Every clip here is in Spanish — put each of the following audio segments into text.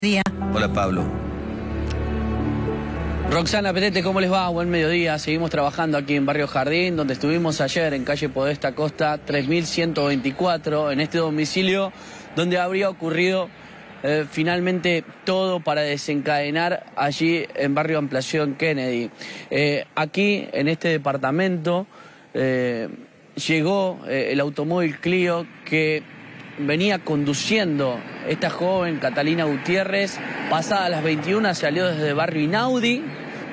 Día. Hola Pablo. Roxana Petete, ¿cómo les va? Buen mediodía. Seguimos trabajando aquí en Barrio Jardín, donde estuvimos ayer en calle Podesta Costa 3124, en este domicilio donde habría ocurrido finalmente todo para desencadenar allí en Barrio Ampliación Kennedy. Aquí, en este departamento, llegó el automóvil Clio que venía conduciendo esta joven Catalina Gutiérrez. Pasadas las 21 salió desde barrio Inaudi,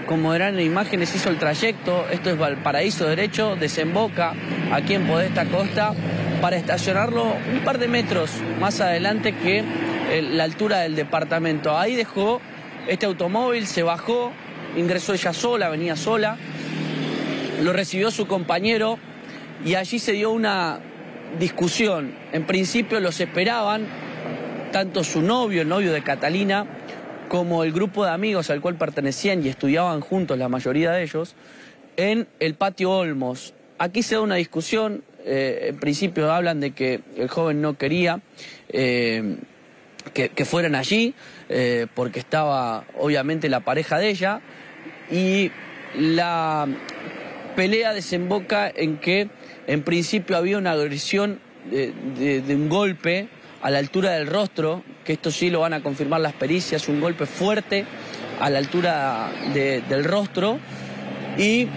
como verán en imágenes hizo el trayecto, esto es Valparaíso Derecho, desemboca aquí en Podesta Costa para estacionarlo un par de metros más adelante que la altura del departamento. Ahí dejó este automóvil, se bajó, ingresó ella sola, venía sola, lo recibió su compañero y allí se dio una discusión. En principio los esperaban tanto su novio, el novio de Catalina, como el grupo de amigos al cual pertenecían y estudiaban juntos la mayoría de ellos, en el patio Olmos. Aquí se da una discusión, en principio hablan de que el joven no quería que fueran allí, porque estaba obviamente la pareja de ella, y la pelea desemboca en que en principio había una agresión de un golpe a la altura del rostro, que esto sí lo van a confirmar las pericias, un golpe fuerte a la altura del rostro. Y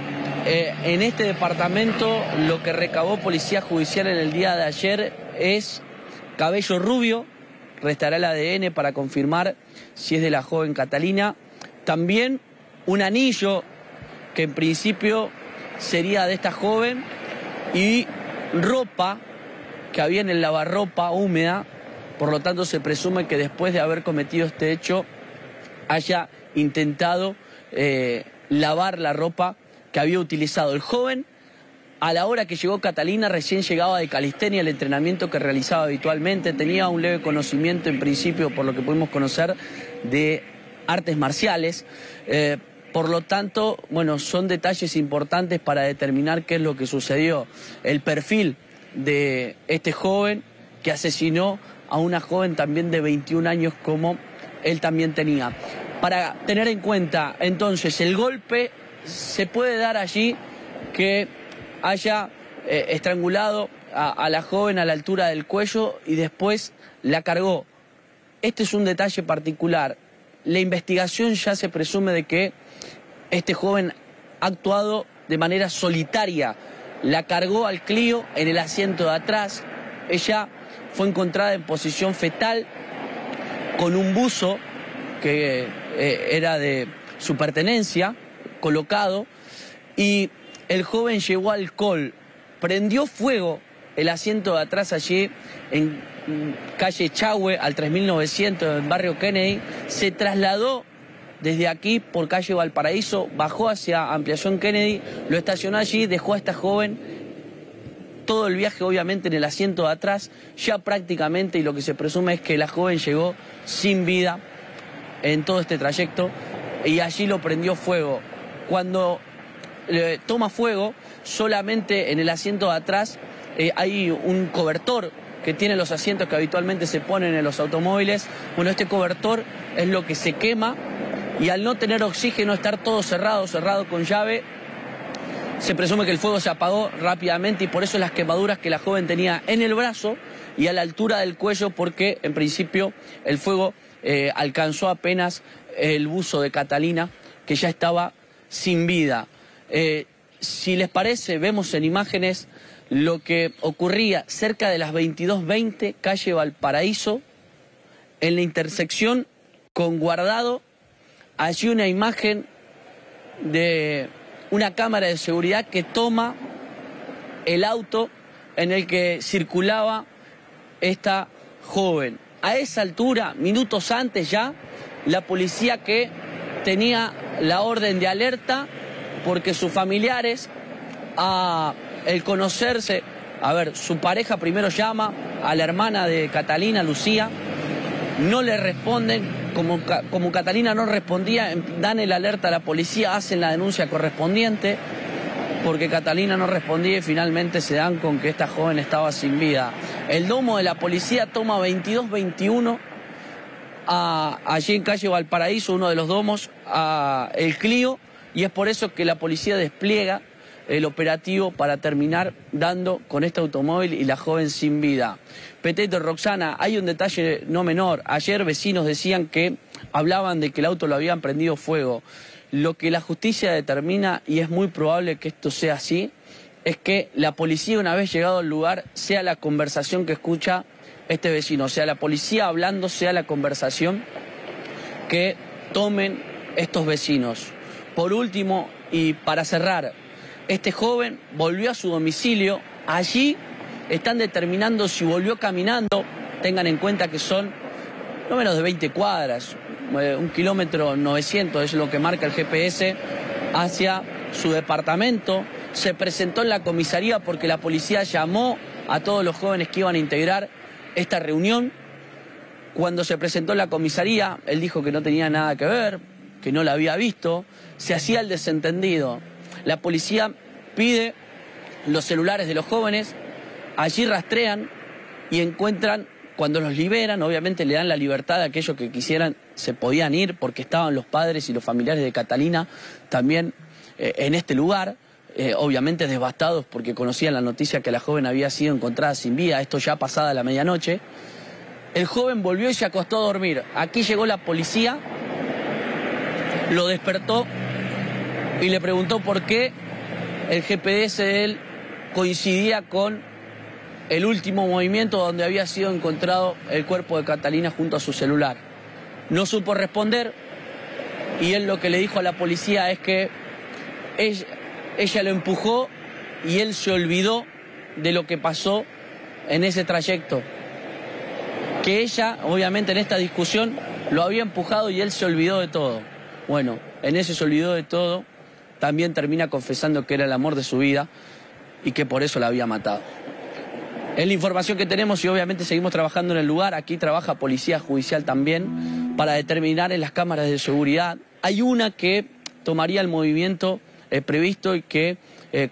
en este departamento lo que recabó Policía Judicial en el día de ayer es cabello rubio, restará el ADN para confirmar si es de la joven Catalina. También un anillo que en principio sería de esta joven, y ropa que había en el lavarropa húmeda, por lo tanto se presume que después de haber cometido este hecho haya intentado lavar la ropa que había utilizado el joven. A la hora que llegó Catalina, recién llegaba de Calistenia, el entrenamiento que realizaba habitualmente, tenía un leve conocimiento en principio, por lo que pudimos conocer, de artes marciales. Por lo tanto, bueno, son detalles importantes para determinar qué es lo que sucedió. El perfil de este joven que asesinó a una joven también de 21 años como él también tenía. Para tener en cuenta, entonces, el golpe se puede dar allí que haya estrangulado a la joven a la altura del cuello y después la cargó. Este es un detalle particular. La investigación ya se presume de que este joven ha actuado de manera solitaria. La cargó al Clio en el asiento de atrás. Ella fue encontrada en posición fetal con un buzo que era de su pertenencia, colocado. Y el joven llevó alcohol. Prendió fuego el asiento de atrás allí en calle Chahue al 3900 en barrio Kennedy. Se trasladó desde aquí por calle Valparaíso, bajó hacia Ampliación Kennedy, lo estacionó allí, dejó a esta joven todo el viaje obviamente en el asiento de atrás, ya prácticamente, y lo que se presume es que la joven llegó sin vida en todo este trayecto y allí lo prendió fuego. Cuando toma fuego, solamente en el asiento de atrás hay un cobertor que tiene los asientos que habitualmente se ponen en los automóviles. Bueno, este cobertor es lo que se quema, y al no tener oxígeno, estar todo cerrado con llave, se presume que el fuego se apagó rápidamente, y por eso las quemaduras que la joven tenía en el brazo y a la altura del cuello, porque en principio el fuego alcanzó apenas el buzo de Catalina, que ya estaba sin vida. Si les parece, vemos en imágenes lo que ocurría cerca de las 22:20, calle Valparaíso, en la intersección con Guardado. Allí una imagen de una cámara de seguridad que toma el auto en el que circulaba esta joven. A esa altura, minutos antes ya, la policía que tenía la orden de alerta porque sus familiares, al conocerse, su pareja primero llama a la hermana de Catalina, Lucía, no le responden. Como Catalina no respondía, dan el alerta a la policía, hacen la denuncia correspondiente, porque Catalina no respondía y finalmente se dan con que esta joven estaba sin vida. El domo de la policía toma 22:21 allí en calle Valparaíso, uno de los domos, a el Clio, y es por eso que la policía despliega el operativo para terminar dando con este automóvil y la joven sin vida. Petete, Roxana, hay un detalle no menor. Ayer vecinos decían que hablaban de que el auto lo habían prendido fuego. Lo que la justicia determina, y es muy probable que esto sea así, es que la policía, una vez llegado al lugar, sea la conversación que escucha este vecino. O sea, la policía hablando sea la conversación que tomen estos vecinos. Por último, y para cerrar, este joven volvió a su domicilio. Allí están determinando si volvió caminando. Tengan en cuenta que son no menos de 20 cuadras, 1,900 kilómetros es lo que marca el GPS, hacia su departamento. Se presentó en la comisaría porque la policía llamó a todos los jóvenes que iban a integrar esta reunión. Cuando se presentó en la comisaría, él dijo que no tenía nada que ver, que no la había visto. Se hacía el desentendido. La policía pide los celulares de los jóvenes, allí rastrean y encuentran, cuando los liberan, obviamente le dan la libertad a aquellos que quisieran, se podían ir porque estaban los padres y los familiares de Catalina también en este lugar, obviamente devastados porque conocían la noticia que la joven había sido encontrada sin vida, esto ya pasada la medianoche. El joven volvió y se acostó a dormir. Aquí llegó la policía, lo despertó y le preguntó por qué el GPS de él coincidía con el último movimiento donde había sido encontrado el cuerpo de Catalina junto a su celular. No supo responder y él lo que le dijo a la policía es que ella lo empujó y él se olvidó de lo que pasó en ese trayecto. Que ella, obviamente en esta discusión, lo había empujado y él se olvidó de todo. Bueno, en ese se olvidó de todo. También termina confesando que era el amor de su vida y que por eso la había matado. Es la información que tenemos y obviamente seguimos trabajando en el lugar. Aquí trabaja policía judicial también para determinar en las cámaras de seguridad. Hay una que tomaría el movimiento previsto y que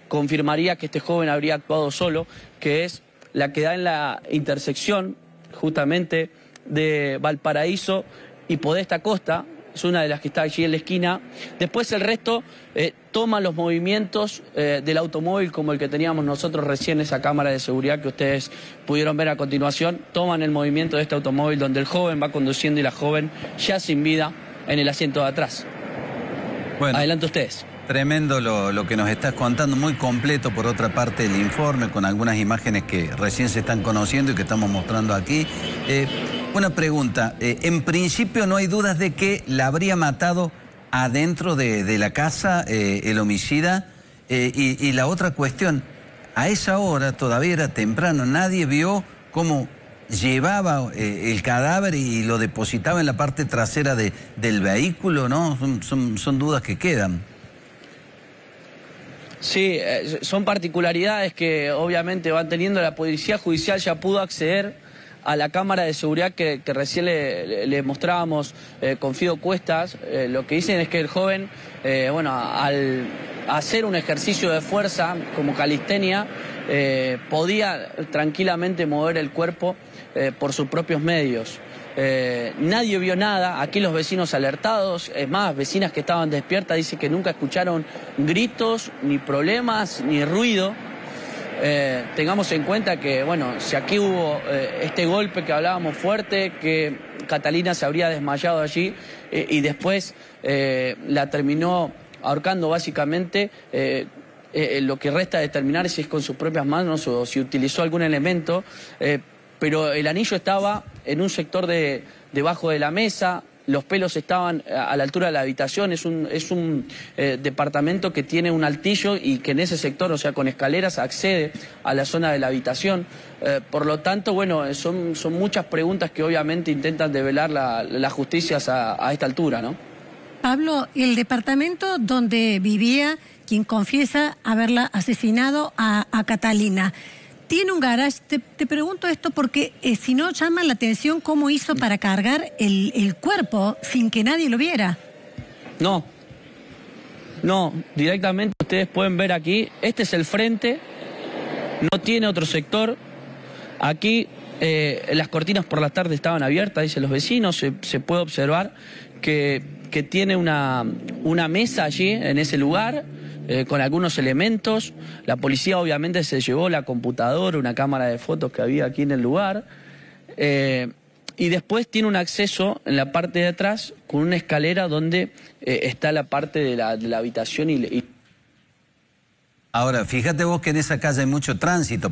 confirmaría que este joven habría actuado solo, que es la que da en la intersección justamente de Valparaíso y Podesta Costa. Es una de las que está allí en la esquina. Después el resto toma los movimientos del automóvil como el que teníamos nosotros recién, esa cámara de seguridad que ustedes pudieron ver a continuación. Toman el movimiento de este automóvil donde el joven va conduciendo y la joven ya sin vida en el asiento de atrás. Bueno, adelante ustedes. Tremendo lo que nos estás contando, muy completo por otra parte el informe, con algunas imágenes que recién se están conociendo y que estamos mostrando aquí. Una pregunta, en principio no hay dudas de que la habría matado adentro de la casa el homicida, y la otra cuestión, a esa hora todavía era temprano, nadie vio cómo llevaba el cadáver y lo depositaba en la parte trasera del vehículo, ¿no? Son dudas que quedan. Sí, son particularidades que obviamente van teniendo. La policía judicial ya pudo acceder a la cámara de seguridad que recién le mostrábamos con Fido Cuestas. Lo que dicen es que el joven, bueno, al hacer un ejercicio de fuerza como calistenia, podía tranquilamente mover el cuerpo por sus propios medios. Nadie vio nada, aquí los vecinos alertados, es más, vecinas que estaban despiertas dicen que nunca escucharon gritos, ni problemas, ni ruido. Tengamos en cuenta que, bueno, si aquí hubo este golpe que hablábamos fuerte, que Catalina se habría desmayado allí y después la terminó ahorcando básicamente. Lo que resta determinar si es con sus propias manos o si utilizó algún elemento, pero el anillo estaba en un sector debajo de la mesa. Los pelos estaban a la altura de la habitación. Es un departamento que tiene un altillo y que en ese sector, o sea, con escaleras, accede a la zona de la habitación. Por lo tanto, bueno, son muchas preguntas que obviamente intentan develar las justicias a esta altura, ¿no? Pablo, el departamento donde vivía quien confiesa haberla asesinado a Catalina, ¿tiene un garage? Te pregunto esto porque si no llama la atención cómo hizo para cargar el cuerpo sin que nadie lo viera. No, directamente ustedes pueden ver aquí, este es el frente, no tiene otro sector. Aquí Las cortinas por la tarde estaban abiertas, dicen los vecinos, se puede observar que tiene una mesa allí, en ese lugar, con algunos elementos. La policía obviamente se llevó la computadora, una cámara de fotos que había aquí en el lugar. Y después tiene un acceso en la parte de atrás con una escalera donde está la parte de la habitación. Ahora, fíjate vos que en esa calle hay mucho tránsito,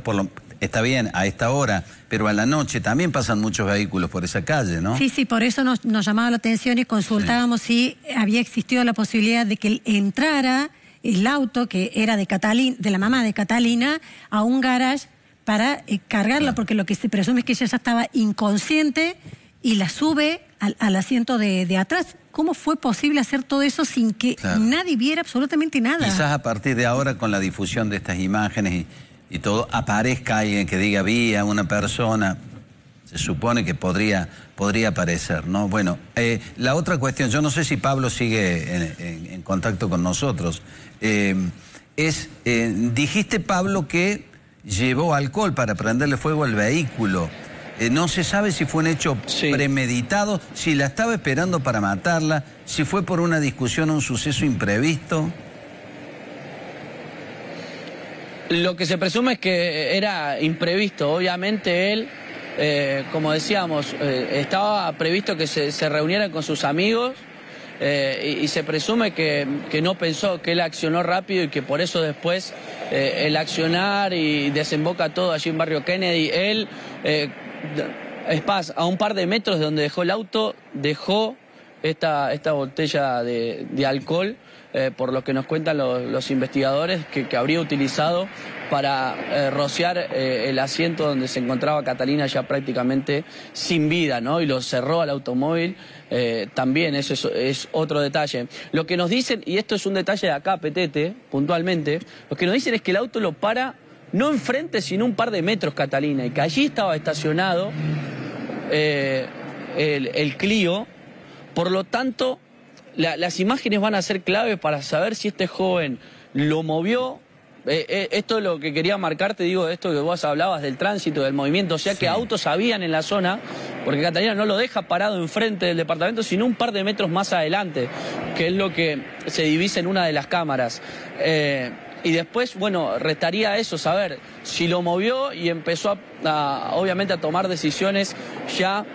está bien, a esta hora, pero a la noche también pasan muchos vehículos por esa calle, ¿no? Sí, sí, por eso nos llamaba la atención y consultábamos si había existido la posibilidad de que entrara el auto, que era de la mamá de Catalina, a un garage para cargarla, porque lo que se presume es que ella ya estaba inconsciente y la sube al asiento de atrás. ¿Cómo fue posible hacer todo eso sin que nadie viera absolutamente nada? Quizás a partir de ahora, con la difusión de estas imágenes y todo, aparezca alguien que diga, había una persona, se supone que podría aparecer, ¿no? Bueno, la otra cuestión, yo no sé si Pablo sigue en contacto con nosotros, dijiste, Pablo, que llevó alcohol para prenderle fuego al vehículo. No se sabe si fue un hecho premeditado, si la estaba esperando para matarla, si fue por una discusión o un suceso imprevisto. Lo que se presume es que era imprevisto. Obviamente él, como decíamos, estaba previsto que se reuniera con sus amigos y se presume que no pensó, que él accionó rápido y que por eso después el accionar y desemboca todo allí en Barrio Kennedy. Él... a un par de metros de donde dejó el auto, dejó esta botella de alcohol, por lo que nos cuentan los investigadores, que habría utilizado para rociar el asiento donde se encontraba Catalina ya prácticamente sin vida, ¿no? Y lo cerró al automóvil, también eso es otro detalle. Lo que nos dicen, y esto es un detalle de acá, Petete, puntualmente, lo que nos dicen es que el auto lo para no enfrente, sino un par de metros, Catalina, y que allí estaba estacionado el Clio. Por lo tanto, las imágenes van a ser clave para saber si este joven lo movió. Esto es lo que quería marcarte, digo, esto que vos hablabas del tránsito, del movimiento, o sea que autos habían en la zona, porque Catalina no lo deja parado enfrente del departamento, sino un par de metros más adelante, que es lo que se divisa en una de las cámaras. Y después, bueno, restaría eso, saber si lo movió y empezó obviamente a tomar decisiones ya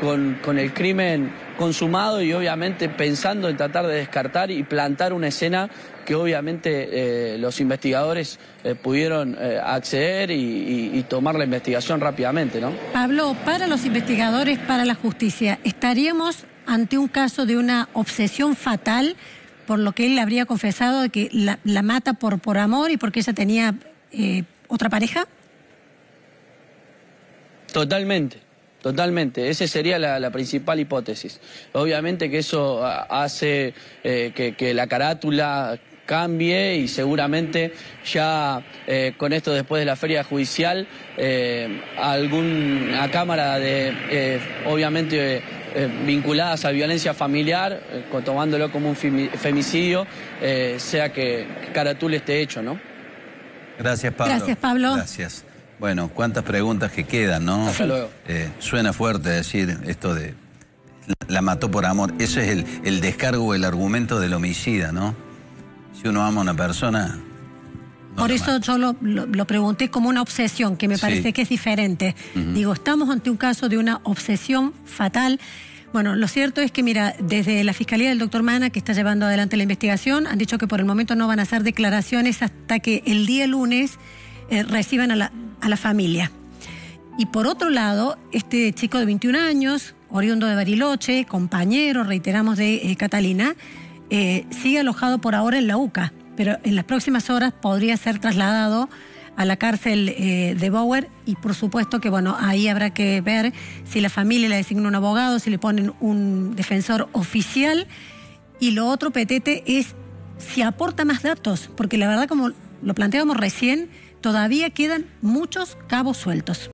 con el crimen consumado y obviamente pensando en tratar de descartar y plantar una escena que obviamente los investigadores pudieron acceder y tomar la investigación rápidamente, ¿no? Pablo, para los investigadores, para la justicia, ¿estaríamos ante un caso de una obsesión fatal? Por lo que él habría confesado de que la mata por amor y porque ella tenía otra pareja? Totalmente, totalmente. Esa sería la principal hipótesis. Obviamente que eso hace que la carátula cambie y seguramente ya con esto después de la feria judicial alguna cámara de obviamente vinculadas a violencia familiar, tomándolo como un femicidio, sea que caratule este hecho, ¿no? Gracias, Pablo. Gracias, Pablo. Gracias. Bueno, cuántas preguntas que quedan, ¿no? Hasta luego. Suena fuerte decir esto de la mató por amor. Ese es el descargo, el argumento del homicida, ¿no? Si uno ama a una persona... Por eso yo lo pregunté como una obsesión, que me parece que es diferente. Digo, estamos ante un caso de una obsesión fatal. Bueno, lo cierto es que, mira, desde la Fiscalía del doctor Mana, que está llevando adelante la investigación, han dicho que por el momento no van a hacer declaraciones hasta que el día lunes reciban a la familia. Y por otro lado, este chico de 21 años, oriundo de Bariloche, compañero, reiteramos, de Catalina, sigue alojado por ahora en la UCA. Pero en las próximas horas podría ser trasladado a la cárcel de Bauer y por supuesto que, bueno, ahí habrá que ver si la familia le designa un abogado, si le ponen un defensor oficial. Y lo otro, Petete, es si aporta más datos, porque la verdad, como lo planteábamos recién, todavía quedan muchos cabos sueltos.